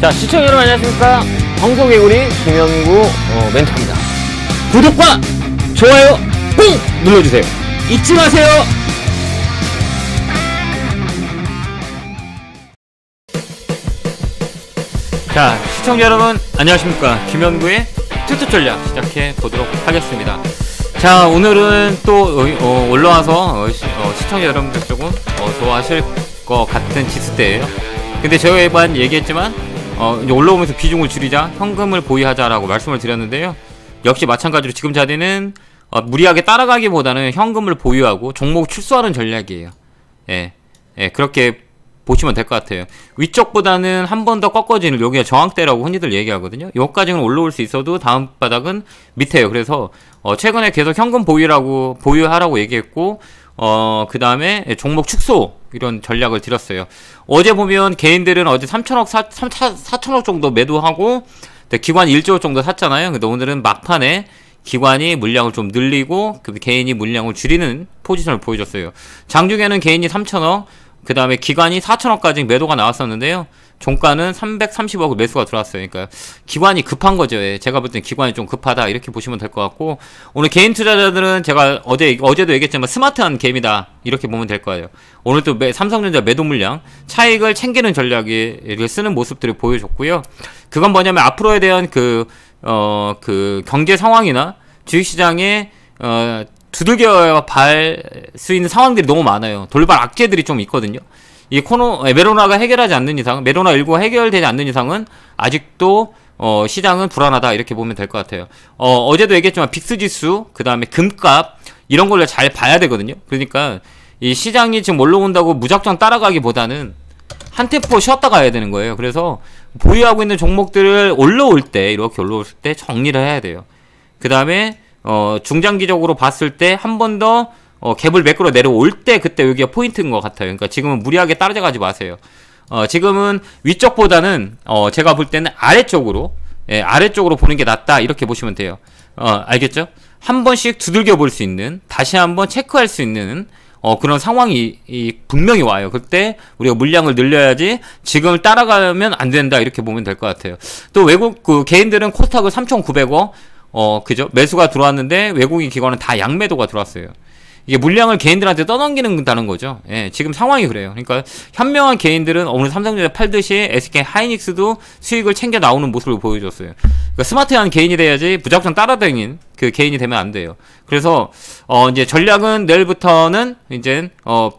자, 시청자 여러분 안녕하십니까. 황소개구리 김현구 멘트입니다. 구독과 좋아요 꾹 눌러주세요. 잊지 마세요. 자, 시청자 여러분 안녕하십니까. 김현구의 투투전략 시작해 보도록 하겠습니다. 자, 오늘은 또 올라와서 시청자 여러분들 조금 좋아하실 것 같은 지수대예요. 근데 저희만 얘기했지만 이제 올라오면서 비중을 줄이자, 현금을 보유하자라고 말씀을 드렸는데요. 역시 마찬가지로 지금 자리는 무리하게 따라가기보다는 현금을 보유하고 종목 출소하는 전략이에요. 예, 그렇게 보시면 될 것 같아요. 위쪽보다는 한 번 더 꺾어지는, 여기가 저항대라고 흔히들 얘기하거든요. 여기까지는 올라올 수 있어도 다음 바닥은 밑에요. 그래서 최근에 계속 현금 보유하라고 얘기했고, 그 다음에 종목 축소 이런 전략을 드렸어요. 어제 보면 개인들은 어제 4천억 정도 매도하고 기관 1조 정도 샀잖아요. 근데 오늘은 막판에 기관이 물량을 좀 늘리고 개인이 물량을 줄이는 포지션을 보여줬어요. 장중에는 개인이 3천억, 그 다음에 기관이 4천억까지 매도가 나왔었는데요. 종가는 330억 매수가 들어왔어요. 그러니까 기관이 급한 거죠. 제가 볼 땐 기관이 좀 급하다 이렇게 보시면 될 것 같고, 오늘 개인 투자자들은 제가 어제도 얘기했지만 스마트한 게임이다 이렇게 보면 될 거예요. 오늘 또 삼성전자 매도 물량, 차익을 챙기는 전략을 쓰는 모습들을 보여줬고요. 그건 뭐냐면 앞으로에 대한 그 경제 상황이나 주식시장의 두들겨 발 수 있는 상황들이 너무 많아요. 돌발 악재들이 좀 있거든요. 이 메로나가 해결하지 않는 이상, 메로나19가 해결되지 않는 이상은 아직도 시장은 불안하다 이렇게 보면 될 것 같아요. 어제도 얘기했지만 빅스지수, 그 다음에 금값 이런 걸로 잘 봐야 되거든요. 그러니까 이 시장이 지금 올라온다고 무작정 따라가기보다는 한 템포 쉬었다 가야 되는 거예요. 그래서 보유하고 있는 종목들을 이렇게 올라올 때 정리를 해야 돼요. 그 다음에 중장기적으로 봤을 때 한 번 더 갭을 매끄러 내려올 때 그때 여기가 포인트인 것 같아요. 그러니까 지금은 무리하게 따라가지 마세요. 지금은 위쪽보다는 제가 볼 때는 아래쪽으로, 아래쪽으로 보는 게 낫다 이렇게 보시면 돼요. 알겠죠? 한 번씩 두들겨 볼 수 있는, 다시 한번 체크할 수 있는 그런 상황이 분명히 와요. 그때 우리가 물량을 늘려야지 지금을 따라가면 안 된다 이렇게 보면 될 것 같아요. 또 외국 개인들은 코스닥을 3,900억 그죠? 매수가 들어왔는데 외국인 기관은 다 양매도가 들어왔어요. 이게 물량을 개인들한테 떠넘기는다는 거죠. 예, 지금 상황이 그래요. 그러니까 현명한 개인들은 오늘 삼성전자 팔듯이 SK 하이닉스도 수익을 챙겨 나오는 모습을 보여줬어요. 그러니까 스마트한 개인이 돼야지 무작정 따라다닌 그 개인이 되면 안 돼요. 그래서 이제 전략은 내일부터는 이제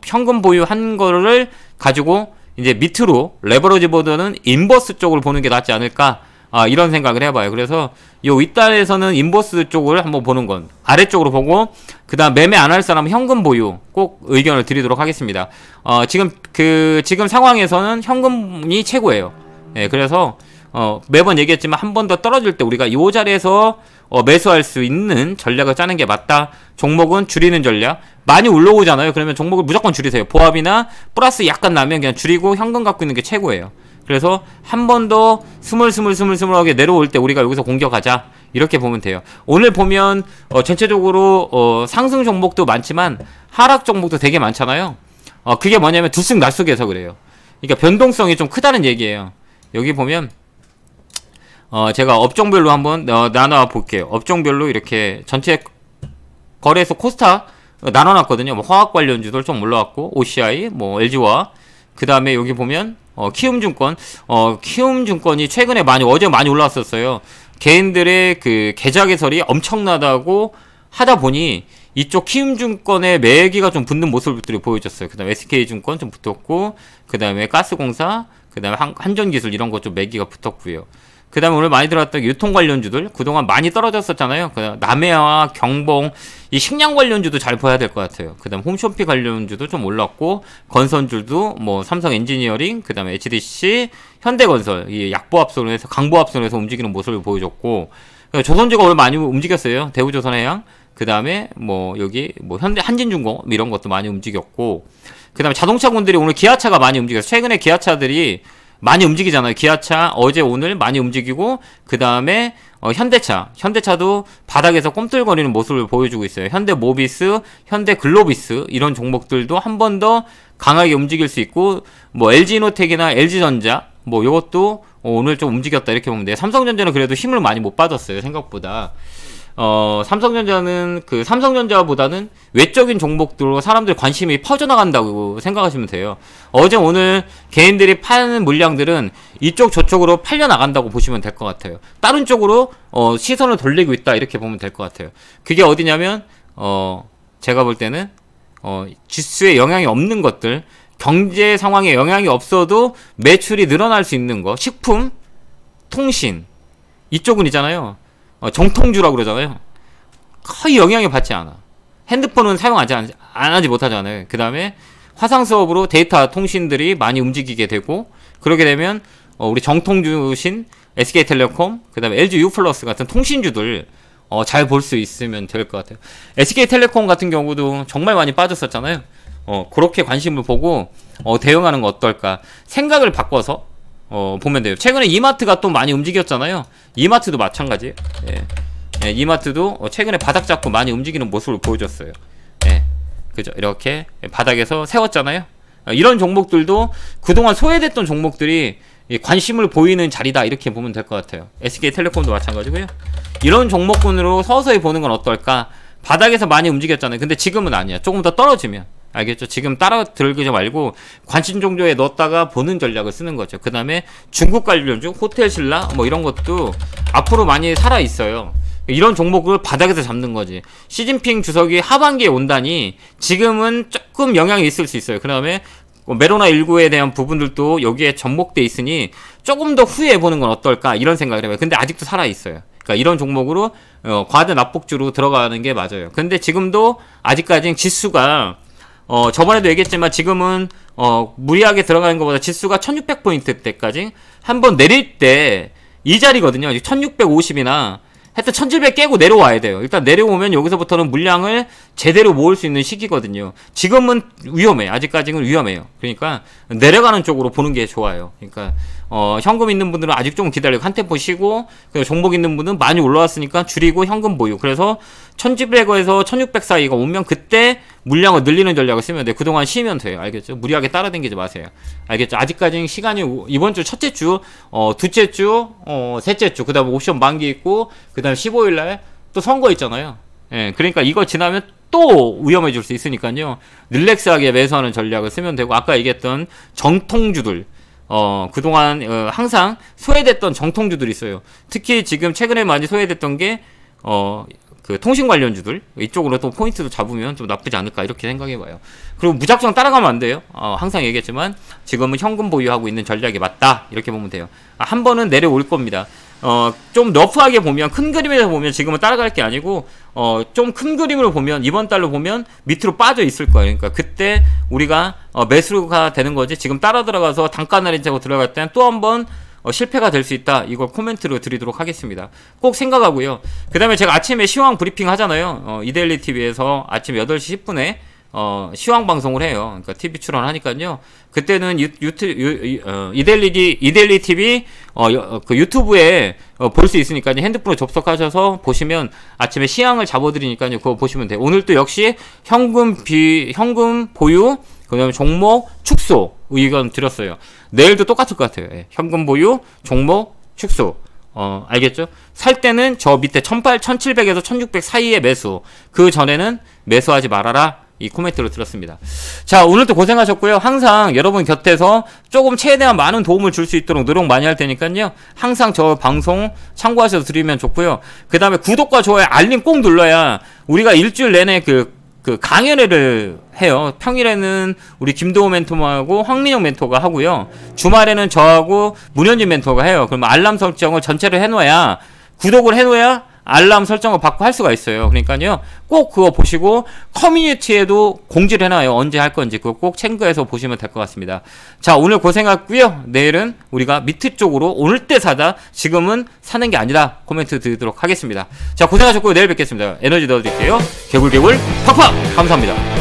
현금 보유한 거를 가지고 이제 밑으로 레버러지보다는 인버스 쪽을 보는 게 낫지 않을까. 이런 생각을 해봐요. 그래서 요 윗단에서는 인버스 쪽을 한번 보는 건, 아래쪽으로 보고, 그 다음 매매 안 할 사람은 현금 보유 꼭 의견을 드리도록 하겠습니다. 지금 상황에서는 현금이 최고예요. 예, 그래서 매번 얘기했지만 한 번 더 떨어질 때 우리가 요 자리에서 매수할 수 있는 전략을 짜는 게 맞다. 종목은 줄이는 전략. 많이 올라오잖아요. 그러면 종목을 무조건 줄이세요. 보합이나 플러스 약간 나면 그냥 줄이고 현금 갖고 있는 게 최고예요. 그래서 한 번 더 스물스물하게 내려올 때 우리가 여기서 공격하자 이렇게 보면 돼요. 오늘 보면 전체적으로 상승 종목도 많지만 하락 종목도 되게 많잖아요. 그게 뭐냐면 들쑥날쑥해서 그래요. 그러니까 변동성이 좀 크다는 얘기예요. 여기 보면 제가 업종별로 한번 나눠볼게요. 업종별로 이렇게 전체 거래소 코스타 나눠놨거든요. 뭐 화학 관련주들 좀 올라왔고, OCI, 뭐 LG화, 그 다음에 여기 보면 키움증권, 키움증권이 최근에 어제 많이 올라왔었어요. 개인들의 그 계좌 개설이 엄청나다고 하다 보니 이쪽 키움증권의 매기가 좀 붙는 모습들이 보여졌어요. 그 다음에 SK증권 좀 붙었고, 그 다음에 가스공사, 그 다음에 한전기술 이런 것 좀 매기가 붙었고요. 그 다음에 오늘 많이 들어왔던 유통 관련주들, 그동안 많이 떨어졌었잖아요. 남해와 경봉, 이 식량 관련주도 잘 봐야 될 것 같아요. 그 다음 홈쇼핑 관련주도 좀 올랐고, 건선주도 뭐 삼성엔지니어링, 그 다음에 HDC, 현대건설, 이 약보합선에서, 강보합선에서 움직이는 모습을 보여줬고, 조선주가 오늘 많이 움직였어요. 대우조선해양, 그 다음에 뭐 여기 뭐 한진중공 이런 것도 많이 움직였고, 그 다음에 자동차군들이 오늘 기아차가 많이 움직였어요. 최근에 기아차들이 많이 움직이잖아요. 기아차 어제 오늘 많이 움직이고, 그 다음에 현대차도 바닥에서 꼼틀거리는 모습을 보여주고 있어요. 현대모비스, 현대글로비스 이런 종목들도 한 번 더 강하게 움직일 수 있고, 뭐 LG노텍이나 LG전자 뭐 요것도 오늘 좀 움직였다 이렇게 보면 돼요. 삼성전자는 그래도 힘을 많이 못 받았어요, 생각보다. 삼성전자는 그 삼성전자보다는 외적인 종목들로 사람들 관심이 퍼져나간다고 생각하시면 돼요. 어제 오늘 개인들이 파는 물량들은 이쪽 저쪽으로 팔려나간다고 보시면 될 것 같아요. 다른 쪽으로 시선을 돌리고 있다 이렇게 보면 될 것 같아요. 그게 어디냐면 제가 볼 때는 지수에 영향이 없는 것들, 경제 상황에 영향이 없어도 매출이 늘어날 수 있는 거, 식품, 통신 이쪽은 있잖아요. 정통주라고 그러잖아요. 거의 영향이 받지 않아. 핸드폰은 사용하지 못하잖아요. 그 다음에 화상수업으로 데이터 통신들이 많이 움직이게 되고, 그러게 되면 우리 정통주신 SK텔레콤, 그 다음에 LG유플러스 같은 통신주들 잘 볼 수 있으면 될 것 같아요. SK텔레콤 같은 경우도 정말 많이 빠졌었잖아요. 그렇게 관심을 보고 대응하는 거 어떨까 생각을 바꿔서 보면 돼요. 최근에 이마트가 또 많이 움직였잖아요. 이마트도 마찬가지. 예. 예, 이마트도 최근에 바닥 잡고 많이 움직이는 모습을 보여줬어요. 예. 그죠? 이렇게 바닥에서 세웠잖아요. 이런 종목들도 그동안 소외됐던 종목들이 관심을 보이는 자리다 이렇게 보면 될 것 같아요. SK텔레콤도 마찬가지고요. 이런 종목군으로 서서히 보는 건 어떨까? 바닥에서 많이 움직였잖아요. 근데 지금은 아니야. 조금 더 떨어지면. 알겠죠? 지금 따라 들기 말고 관심 종조에 넣었다가 보는 전략을 쓰는 거죠. 그 다음에 중국 관련주, 호텔신라 뭐 이런 것도 앞으로 많이 살아있어요. 이런 종목을 바닥에서 잡는 거지. 시진핑 주석이 하반기에 온다니 지금은 조금 영향이 있을 수 있어요. 그 다음에 메로나19에 대한 부분들도 여기에 접목돼 있으니 조금 더 후에 보는 건 어떨까 이런 생각을 해봐요. 근데 아직도 살아있어요. 그러니까 이런 종목으로 과대 납폭주로 들어가는 게 맞아요. 근데 지금도 아직까지는 지수가 저번에도 얘기했지만 지금은 무리하게 들어가는 것보다 지수가 1600포인트 때까지 한번 내릴 때 이 자리거든요. 1650이나 하여튼 1700 깨고 내려와야 돼요. 일단 내려오면 여기서부터는 물량을 제대로 모을 수 있는 시기거든요. 지금은 위험해. 아직까지는 위험해요. 그러니까 내려가는 쪽으로 보는 게 좋아요. 그러니까 현금 있는 분들은 아직 좀 기다리고 한 템포 쉬고, 그리고 종목 있는 분은 많이 올라왔으니까 줄이고 현금 보유. 그래서 1700에서 1600 사이가 오면 그때 물량을 늘리는 전략을 쓰면 돼요. 그동안 쉬면 돼요. 알겠죠? 무리하게 따라다니지 마세요. 알겠죠? 아직까지는 시간이 이번 주 첫째 주, 둘째 주, 셋째 주, 그 다음 옵션 만기 있고, 그 다음 15일날 또 선거 있잖아요. 예, 그러니까 이거 지나면 또 위험해질 수 있으니까요. 릴렉스하게 매수하는 전략을 쓰면 되고, 아까 얘기했던 정통주들, 그동안 항상 소외됐던 정통주들이 있어요. 특히 지금 최근에 많이 소외됐던 게 그 통신 관련주들, 이쪽으로 또 포인트도 잡으면 좀 나쁘지 않을까 이렇게 생각해봐요. 그리고 무작정 따라가면 안 돼요. 항상 얘기했지만 지금은 현금 보유하고 있는 전략이 맞다 이렇게 보면 돼요. 한 번은 내려올 겁니다. 좀 러프하게 보면, 큰 그림에서 보면 지금은 따라갈 게 아니고 좀 큰 그림으로 보면 이번 달로 보면 밑으로 빠져 있을 거예요. 그러니까 그때 우리가 매수가 되는 거지, 지금 따라 들어가서 단가 날인차고 들어갈 때는 또 한 번 실패가 될 수 있다. 이걸 코멘트로 드리도록 하겠습니다. 꼭 생각하고요. 그 다음에 제가 아침에 시황 브리핑 하잖아요. 이델리TV에서 아침 8시 10분에 시황 방송을 해요. 그러니까 TV 출연하니까요. 그때는 이델리TV 그 유튜브에 볼 수 있으니까요. 핸드폰으로 접속하셔서 보시면 아침에 시황을 잡아드리니까요. 그거 보시면 돼요. 오늘도 역시 현금 보유, 그 다음에 종목 축소 의견 드렸어요. 내일도 똑같을 것 같아요. 예. 현금 보유, 종목 축소. 알겠죠? 살 때는 저 밑에 1700에서 1600 사이에 매수. 그 전에는 매수하지 말아라. 이 코멘트로 드렸습니다. 자, 오늘도 고생하셨고요. 항상 여러분 곁에서 조금 최대한 많은 도움을 줄 수 있도록 노력 많이 할 테니까요. 항상 저 방송 참고하셔서 드리면 좋고요. 그 다음에 구독과 좋아요, 알림 꼭 눌러야 우리가 일주일 내내 그 강연회를 해요. 평일에는 우리 김도우 멘토하고 황민영 멘토가 하고요. 주말에는 저하고 문현진 멘토가 해요. 그럼 알람 설정을 전체로 해놓아야, 구독을 해놓아야 알람 설정을 받고 할 수가 있어요. 그러니까요. 꼭 그거 보시고 커뮤니티에도 공지를 해놔요. 언제 할 건지 그거 꼭 챙겨서 보시면 될 것 같습니다. 자, 오늘 고생했고요. 내일은 우리가 밑에 쪽으로 오늘 때 사다, 지금은 사는 게 아니다 코멘트 드리도록 하겠습니다. 자, 고생하셨고요. 내일 뵙겠습니다. 에너지 넣어드릴게요. 개굴개굴 팍팍. 감사합니다.